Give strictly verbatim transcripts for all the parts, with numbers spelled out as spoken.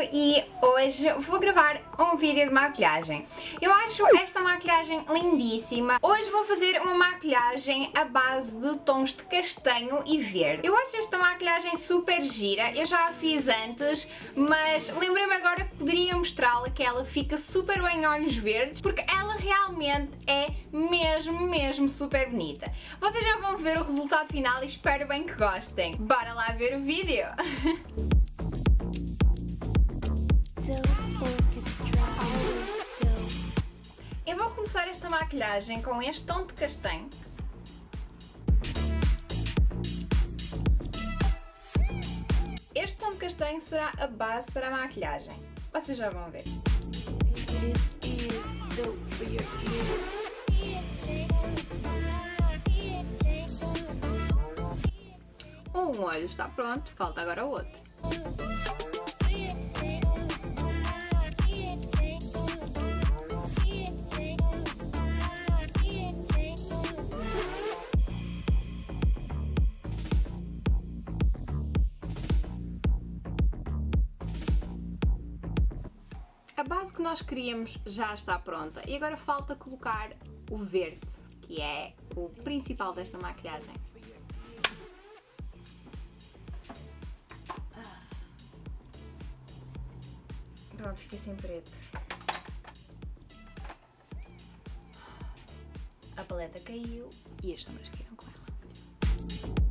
vídeo e hoje vou gravar um vídeo de maquilhagem. Eu acho esta maquilhagem lindíssima. Hoje vou fazer uma maquilhagem à base de tons de castanho e verde. Eu acho esta maquilhagem super gira, eu já a fiz antes, mas lembrei-me agora que poderia mostrá-la, que ela fica super bem em olhos verdes, porque ela realmente é mesmo, mesmo super bonita. Vocês já vão ver o resultado final e espero bem que gostem. Bora lá ver o vídeo! Eu vou começar esta maquilhagem com este tom de castanho. Este tom de castanho será a base para a maquilhagem. Vocês já vão ver. Um olho está pronto, falta agora o outro. A base que nós queríamos já está pronta e agora falta colocar o verde, que é o principal desta maquilhagem. Pronto, fiquei sem preto. A paleta caiu e as sombras caíram com ela.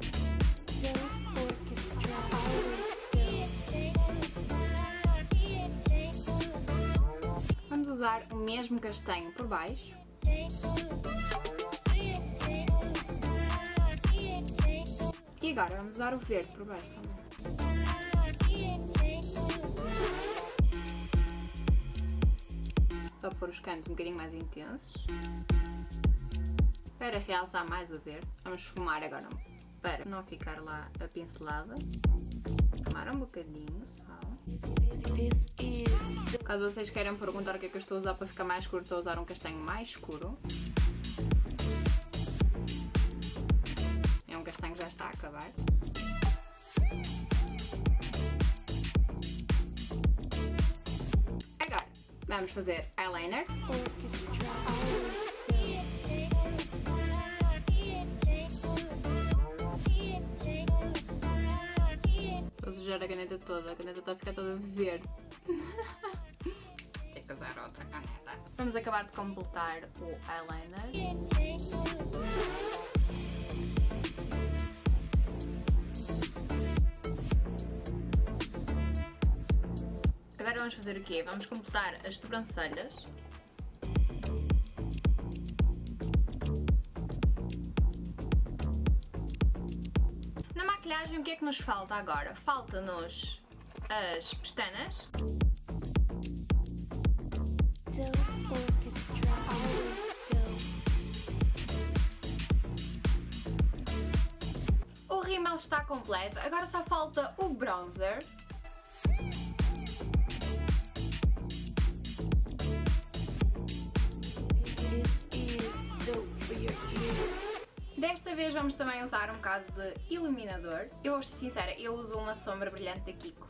Usar o mesmo castanho por baixo e agora vamos usar o verde por baixo também. Só pôr os cantos um bocadinho mais intensos para realçar mais o verde. Vamos esfumar agora para não ficar lá a pincelada. Esfumar um bocadinho só. Caso vocês queiram perguntar o que é que eu estou a usar para ficar mais escuro, estou a usar um castanho mais escuro. É um castanho que já está a acabar. Agora, vamos fazer eyeliner. Vou sujar a caneta toda, a caneta está a ficar toda verde. Tem que usar outra caneta. Vamos acabar de completar o eyeliner. Agora vamos fazer o quê? Vamos completar as sobrancelhas. Na maquilhagem, o que é que nos falta agora? Falta-nos as pestanas. O rímel está completo, agora só falta o bronzer. Desta vez vamos também usar um bocado de iluminador. Eu vou ser sincera, eu uso uma sombra brilhante da Kiko.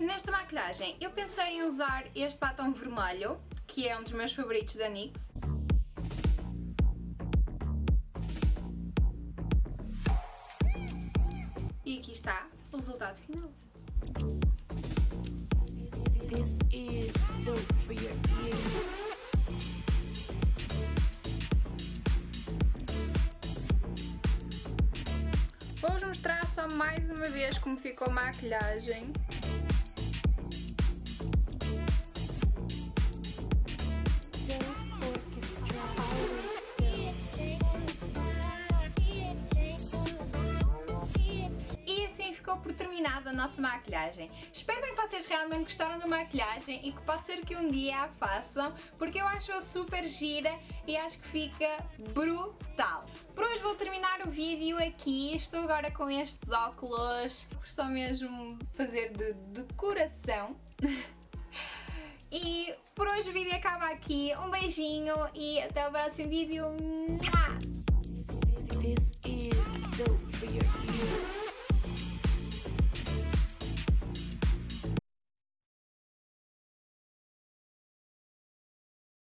Nesta maquilhagem eu pensei em usar este batom vermelho, que é um dos meus favoritos da NYX. E aqui está o resultado final. This is dope for your ears. Vou-vos mostrar só mais uma vez como ficou a maquilhagem. Por terminada a nossa maquilhagem. Espero bem que vocês realmente gostaram da maquilhagem e que pode ser que um dia a façam, porque eu acho-a super gira e acho que fica brutal. Por hoje vou terminar o vídeo aqui. Estou agora com estes óculos, só mesmo fazer de decoração. E por hoje hoje o vídeo acaba aqui. Um beijinho e até o próximo vídeo.